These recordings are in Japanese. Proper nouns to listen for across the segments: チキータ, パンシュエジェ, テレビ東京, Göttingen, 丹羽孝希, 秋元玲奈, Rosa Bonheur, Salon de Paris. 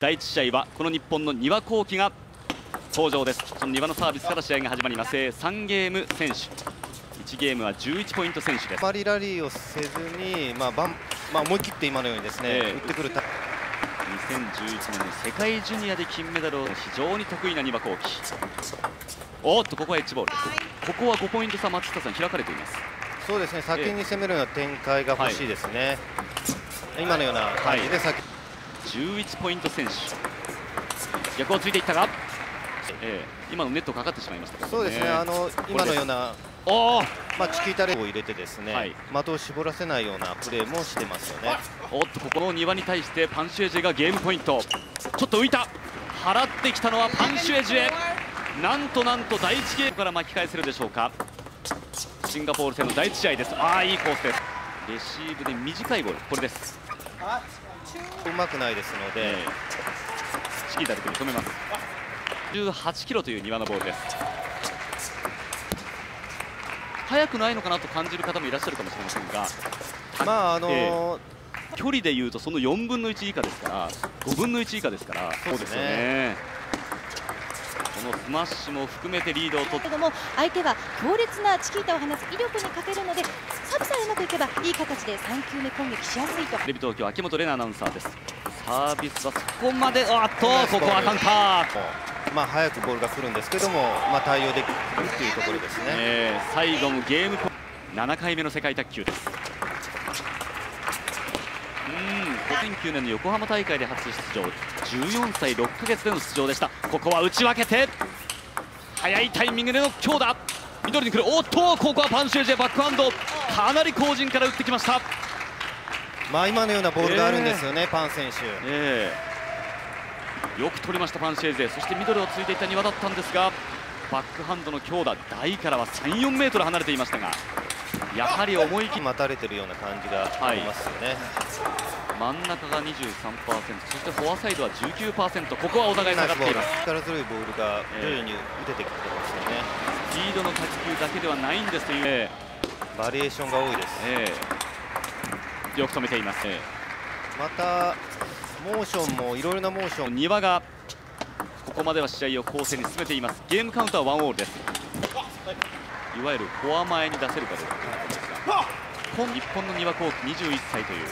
第1試合はこの日本の丹羽孝希が登場です。その丹羽のサービスから試合が始まります。3ゲーム先取、1ゲームは11ポイント先取です。あまりラリーをせずに、思い切って今のようにですね、打ってくる。2011年の世界ジュニアで金メダルを非常に得意な丹羽孝希。おっと、ここはエッジボールです。ここは5ポイント差、松下さん開かれています。そうですね、先に攻めるような展開が欲しいですね。今のような感じで先、11ポイント先取。逆をついていったが、今のネットかかってしまいました。そうですね、今のようなチキータレーを入れてですね、的を絞らせないようなプレーもしてますよね。おっと、ここの丹羽に対してパンシュエジェがゲームポイント。ちょっと浮いた、払ってきたのはパンシュエジェ。なんと第1ゲームから巻き返せるでしょうか。シンガポール戦の第1試合です。いいコースです。レシーブで短いボール、これです。うまくないですので、チキータで組み止めます。18キロという丹羽のボールです。速くないのかなと感じる方もいらっしゃるかもしれませんが、距離でいうとその4分の1以下ですから、5分の1以下ですから。そうですよね。このスマッシュも含めてリードを取って、けども相手は強烈なチキータを放つ威力に欠けるので、サービスがうまくいけばいい形で3球目攻撃しやすいと。テレビ東京秋元玲奈アナウンサーです。サービスはそこまで、ここはカウンター。早くボールが来るんですけども、対応できるというところですね。最後もゲームポイント、7回目の世界卓球です。2009年の横浜大会で初出場、14歳6ヶ月での出場でした。ここは打ち分けて、早いタイミングでの強打、緑に来る。おっと、ここはパンシュエジェ、バックハンド、かなり後陣から打ってきました。今のようなボールがあるんですよね、パン選手。よく取りましたパンシェーゼ。そしてミドルをついていた丹羽だったんですが、バックハンドの強打、台からは3、4メートル離れていましたが、やはり思い切り待たれているような感じがありますよね。真ん中が 23%、そしてフォアサイドは 19%、ここはお互い下がっています。力強いボールが徐々に打ててきてますよね。リードの卓球だけではないんですという、バリエーションが多いです。よく止めています。またモーションもいろいろなモーション。丹羽がここまでは試合を攻勢に進めています。ゲームカウンターは1オールです。いわゆるフォア前に出せるかどうか。日本の丹羽孝希21歳という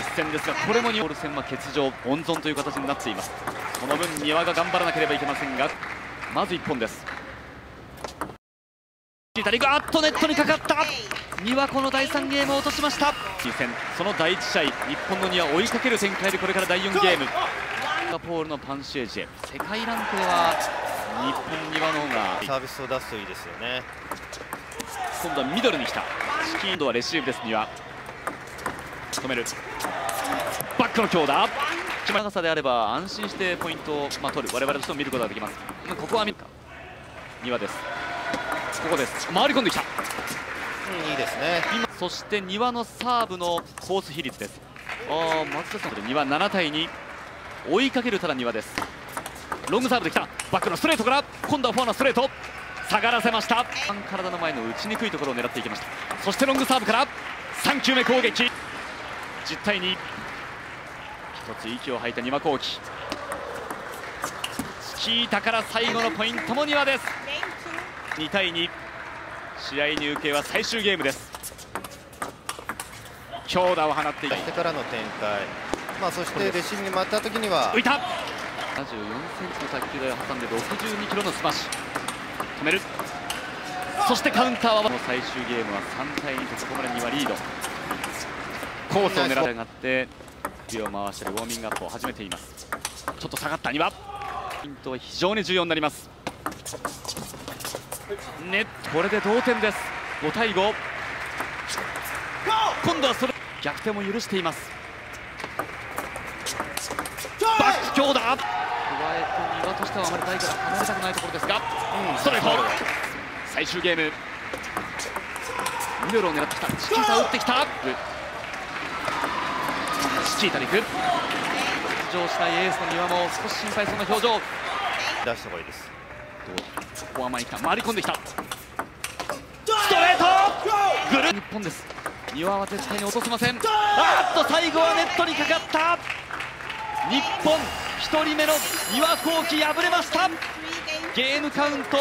一戦ですが、これも2オール戦は欠場温存という形になっています。その分丹羽が頑張らなければいけませんが、まず1本です。ネットにかかった。丹羽、この第3ゲームを落としました。その第1試合、日本の丹羽追いかける展開で、これから第4ゲーム。シンガポールのパンシェージェ、世界ランクでは日本丹羽の方がサービスを出すといいですよね。今度はミドルに来た。チキードはレシーブです。丹羽止める、バックの強打。長さであれば安心してポイントを取る、我々としても見ることができます。ここは見るか、丹羽です。ここです、回り込んできた。いいですね。そして丹羽のサーブのコース比率です。松田さん、丹羽7対2、追いかけるただ丹羽です。ロングサーブできた。バックのストレートから今度はフォアのストレート、下がらせました。体の前の打ちにくいところを狙っていきました。そしてロングサーブから3球目攻撃、10対2。一つ息を吐いた丹羽孝希。チキータから最後のポイントも丹羽です。2対2、試合に受けは最終ゲームです。強打を放っていってからの展開、そしてレシーブに回ったときには浮いた。74センチの卓球台を挟んで62キロのスマッシュ、止める。そしてカウンターは最終ゲームは3対2と、ここまでにはリード。コースを狙い上がって首を回してウォーミングアップを始めています。ちょっと下がった丹羽、ポイントは非常に重要になります。これで同点です。5対5。今度はそれ逆転も許しています。バック強打。加えて丹羽としてはあまり台から離れたくないところですが、それから最終ゲーム。ミドルを狙ってきた。チキータを打ってきた。チキータに行く。出場したエースの丹羽も少し心配そうな表情。出した方がいいです。フォア前に来た、回り込んできた。ストレート、ぐる。日本です。丹羽は絶対に落とせません。最後はネットにかかった。日本1人目の丹羽孝希敗れました。ゲームカウント